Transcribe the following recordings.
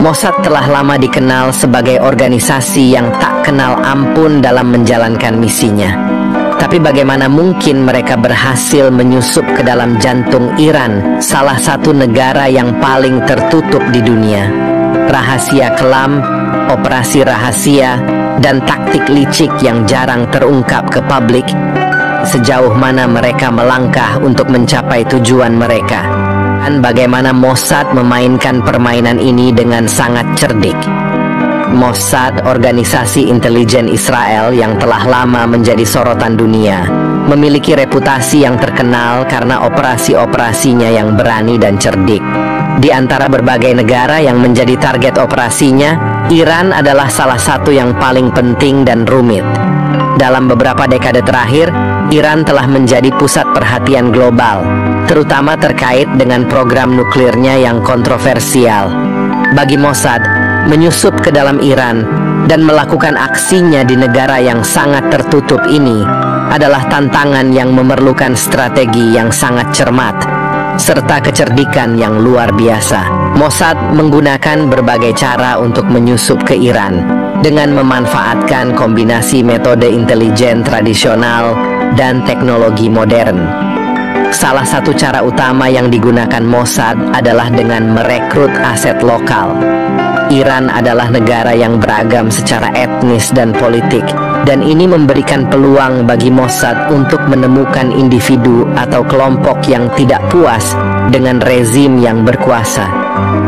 Mossad telah lama dikenal sebagai organisasi yang tak kenal ampun dalam menjalankan misinya. Tapi bagaimana mungkin mereka berhasil menyusup ke dalam jantung Iran, salah satu negara yang paling tertutup di dunia? Rahasia kelam, operasi rahasia, dan taktik licik yang jarang terungkap ke publik. Sejauh mana mereka melangkah untuk mencapai tujuan mereka? Dan bagaimana Mossad memainkan permainan ini dengan sangat cerdik. Mossad, organisasi intelijen Israel yang telah lama menjadi sorotan dunia, memiliki reputasi yang terkenal karena operasi-operasinya yang berani dan cerdik. Di antara berbagai negara yang menjadi target operasinya, Iran adalah salah satu yang paling penting dan rumit. Dalam beberapa dekade terakhir, Iran telah menjadi pusat perhatian global, terutama terkait dengan program nuklirnya yang kontroversial. Bagi Mossad, menyusup ke dalam Iran dan melakukan aksinya di negara yang sangat tertutup ini adalah tantangan yang memerlukan strategi yang sangat cermat, serta kecerdikan yang luar biasa. Mossad menggunakan berbagai cara untuk menyusup ke Iran, dengan memanfaatkan kombinasi metode intelijen tradisional dan teknologi modern. Salah satu cara utama yang digunakan Mossad adalah dengan merekrut aset lokal. Iran adalah negara yang beragam secara etnis dan politik, dan ini memberikan peluang bagi Mossad untuk menemukan individu atau kelompok yang tidak puas dengan rezim yang berkuasa.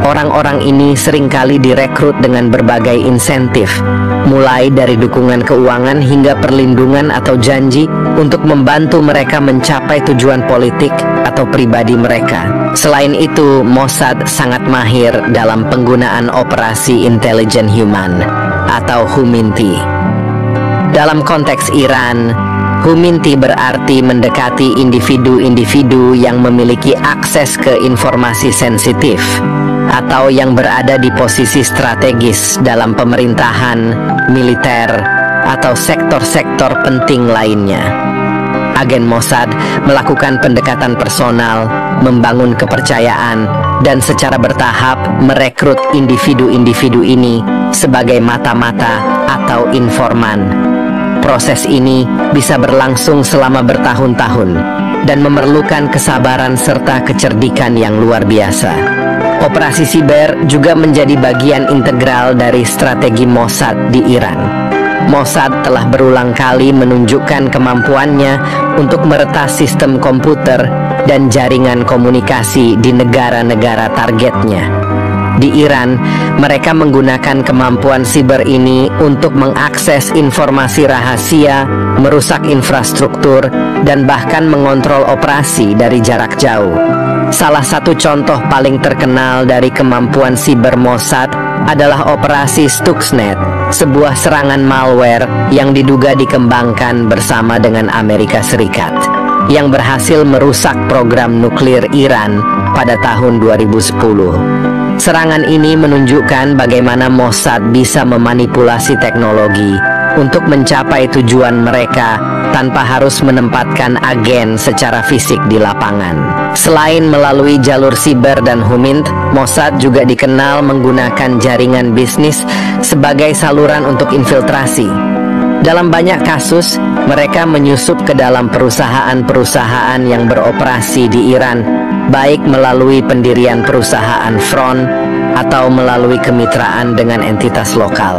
Orang-orang ini seringkali direkrut dengan berbagai insentif, mulai dari dukungan keuangan hingga perlindungan atau janji untuk membantu mereka mencapai tujuan politik atau pribadi mereka. Selain itu, Mossad sangat mahir dalam penggunaan operasi intelijen human atau HUMINT. Dalam konteks Iran, HUMINT berarti mendekati individu-individu yang memiliki akses ke informasi sensitif atau yang berada di posisi strategis dalam pemerintahan, militer, atau sektor-sektor penting lainnya. Agen Mossad melakukan pendekatan personal, membangun kepercayaan, dan secara bertahap merekrut individu-individu ini sebagai mata-mata atau informan. Proses ini bisa berlangsung selama bertahun-tahun dan memerlukan kesabaran serta kecerdikan yang luar biasa. Operasi siber juga menjadi bagian integral dari strategi Mossad di Iran. Mossad telah berulang kali menunjukkan kemampuannya untuk meretas sistem komputer dan jaringan komunikasi di negara-negara targetnya. Di Iran, mereka menggunakan kemampuan siber ini untuk mengakses informasi rahasia, merusak infrastruktur, dan bahkan mengontrol operasi dari jarak jauh. Salah satu contoh paling terkenal dari kemampuan siber Mossad adalah operasi Stuxnet, sebuah serangan malware yang diduga dikembangkan bersama dengan Amerika Serikat, yang berhasil merusak program nuklir Iran pada tahun 2010. Serangan ini menunjukkan bagaimana Mossad bisa memanipulasi teknologi untuk mencapai tujuan mereka tanpa harus menempatkan agen secara fisik di lapangan. Selain melalui jalur siber dan HUMINT, Mossad juga dikenal menggunakan jaringan bisnis sebagai saluran untuk infiltrasi. Dalam banyak kasus, mereka menyusup ke dalam perusahaan-perusahaan yang beroperasi di Iran, baik melalui pendirian perusahaan front atau melalui kemitraan dengan entitas lokal.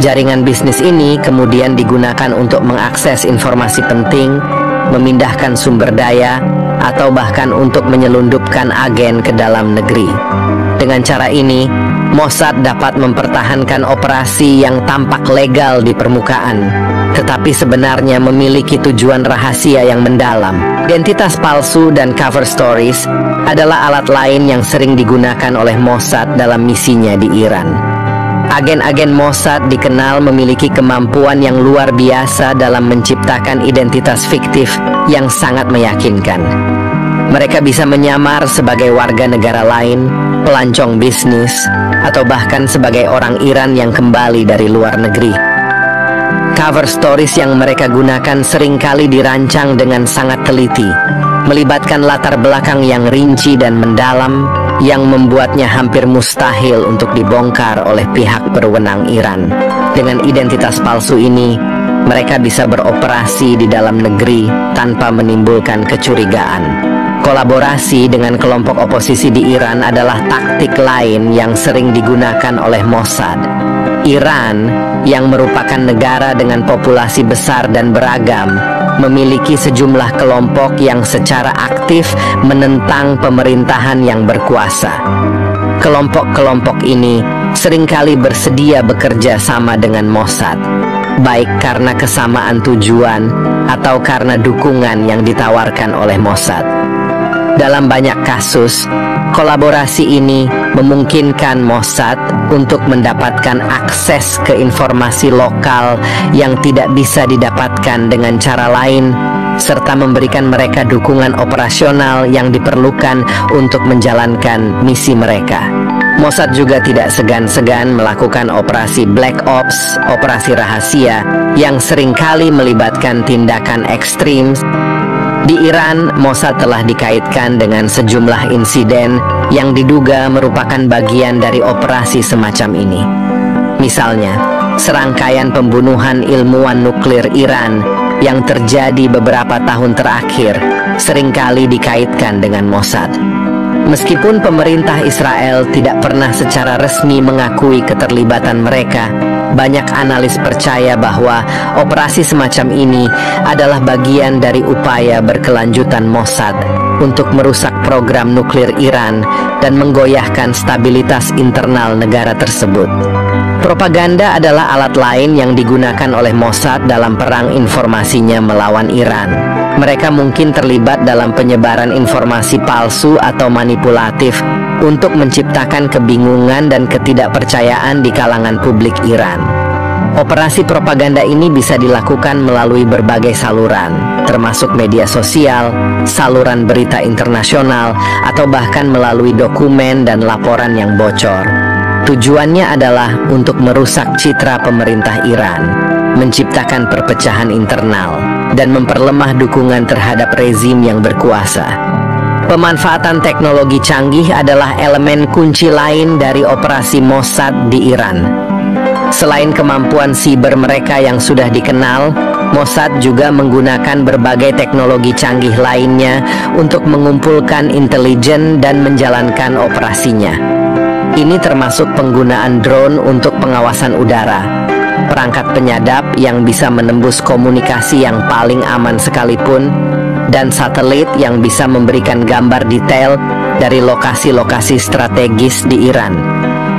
Jaringan bisnis ini kemudian digunakan untuk mengakses informasi penting, memindahkan sumber daya, atau bahkan untuk menyelundupkan agen ke dalam negeri. Dengan cara ini, Mossad dapat mempertahankan operasi yang tampak legal di permukaan, tetapi sebenarnya memiliki tujuan rahasia yang mendalam. Identitas palsu dan cover stories adalah alat lain yang sering digunakan oleh Mossad dalam misinya di Iran. Agen-agen Mossad dikenal memiliki kemampuan yang luar biasa dalam menciptakan identitas fiktif yang sangat meyakinkan. Mereka bisa menyamar sebagai warga negara lain, pelancong bisnis, atau bahkan sebagai orang Iran yang kembali dari luar negeri. Cover stories yang mereka gunakan seringkali dirancang dengan sangat teliti, melibatkan latar belakang yang rinci dan mendalam, yang membuatnya hampir mustahil untuk dibongkar oleh pihak berwenang Iran. Dengan identitas palsu ini, mereka bisa beroperasi di dalam negeri tanpa menimbulkan kecurigaan. Kolaborasi dengan kelompok oposisi di Iran adalah taktik lain yang sering digunakan oleh Mossad. Iran, yang merupakan negara dengan populasi besar dan beragam, memiliki sejumlah kelompok yang secara aktif menentang pemerintahan yang berkuasa. Kelompok-kelompok ini seringkali bersedia bekerja sama dengan Mossad, baik karena kesamaan tujuan atau karena dukungan yang ditawarkan oleh Mossad. Dalam banyak kasus, kolaborasi ini memungkinkan Mossad untuk mendapatkan akses ke informasi lokal yang tidak bisa didapatkan dengan cara lain, serta memberikan mereka dukungan operasional yang diperlukan untuk menjalankan misi mereka. Mossad juga tidak segan-segan melakukan operasi Black Ops, operasi rahasia, yang seringkali melibatkan tindakan ekstrim. Di Iran, Mossad telah dikaitkan dengan sejumlah insiden yang diduga merupakan bagian dari operasi semacam ini. Misalnya, serangkaian pembunuhan ilmuwan nuklir Iran yang terjadi beberapa tahun terakhir seringkali dikaitkan dengan Mossad. Meskipun pemerintah Israel tidak pernah secara resmi mengakui keterlibatan mereka, banyak analis percaya bahwa operasi semacam ini adalah bagian dari upaya berkelanjutan Mossad untuk merusak program nuklir Iran dan menggoyahkan stabilitas internal negara tersebut. Propaganda adalah alat lain yang digunakan oleh Mossad dalam perang informasinya melawan Iran. Mereka mungkin terlibat dalam penyebaran informasi palsu atau manipulatif untuk menciptakan kebingungan dan ketidakpercayaan di kalangan publik Iran. Operasi propaganda ini bisa dilakukan melalui berbagai saluran, termasuk media sosial, saluran berita internasional, atau bahkan melalui dokumen dan laporan yang bocor. Tujuannya adalah untuk merusak citra pemerintah Iran, menciptakan perpecahan internal, dan memperlemah dukungan terhadap rezim yang berkuasa. Pemanfaatan teknologi canggih adalah elemen kunci lain dari operasi Mossad di Iran. Selain kemampuan siber mereka yang sudah dikenal, Mossad juga menggunakan berbagai teknologi canggih lainnya untuk mengumpulkan intelijen dan menjalankan operasinya. Ini termasuk penggunaan drone untuk pengawasan udara, perangkat penyadap yang bisa menembus komunikasi yang paling aman sekalipun, dan satelit yang bisa memberikan gambar detail dari lokasi-lokasi strategis di Iran.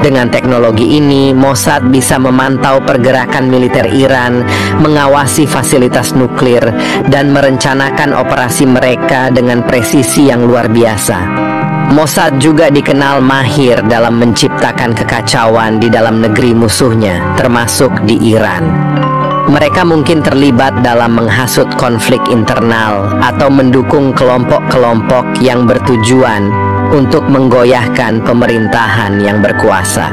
Dengan teknologi ini, Mossad bisa memantau pergerakan militer Iran, mengawasi fasilitas nuklir, dan merencanakan operasi mereka dengan presisi yang luar biasa. Mossad juga dikenal mahir dalam menciptakan kekacauan di dalam negeri musuhnya, termasuk di Iran. Mereka mungkin terlibat dalam menghasut konflik internal atau mendukung kelompok-kelompok yang bertujuan untuk menggoyahkan pemerintahan yang berkuasa.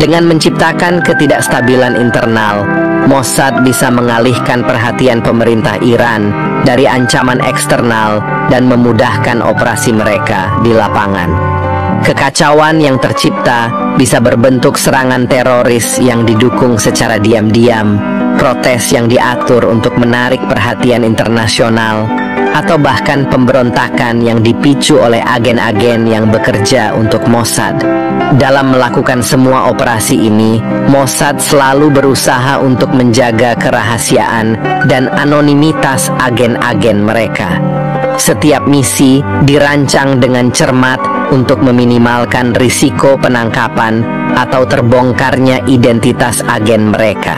Dengan menciptakan ketidakstabilan internal, Mossad bisa mengalihkan perhatian pemerintah Iran dari ancaman eksternal dan memudahkan operasi mereka di lapangan. Kekacauan yang tercipta bisa berbentuk serangan teroris yang didukung secara diam-diam, protes yang diatur untuk menarik perhatian internasional, atau bahkan pemberontakan yang dipicu oleh agen-agen yang bekerja untuk Mossad. Dalam melakukan semua operasi ini, Mossad selalu berusaha untuk menjaga kerahasiaan dan anonimitas agen-agen mereka. Setiap misi dirancang dengan cermat untuk meminimalkan risiko penangkapan atau terbongkarnya identitas agen mereka.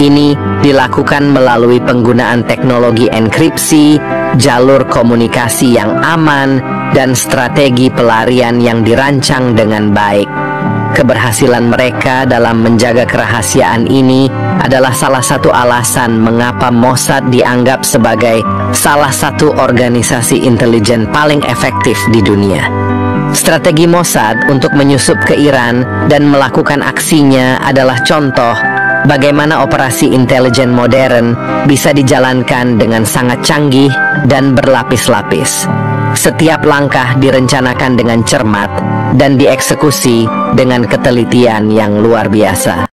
Ini dilakukan melalui penggunaan teknologi enkripsi, jalur komunikasi yang aman, dan strategi pelarian yang dirancang dengan baik. Keberhasilan mereka dalam menjaga kerahasiaan ini adalah salah satu alasan mengapa Mossad dianggap sebagai salah satu organisasi intelijen paling efektif di dunia. Strategi Mossad untuk menyusup ke Iran dan melakukan aksinya adalah contoh bagaimana operasi intelijen modern bisa dijalankan dengan sangat canggih dan berlapis-lapis. setiap langkah direncanakan dengan cermat dan dieksekusi dengan ketelitian yang luar biasa.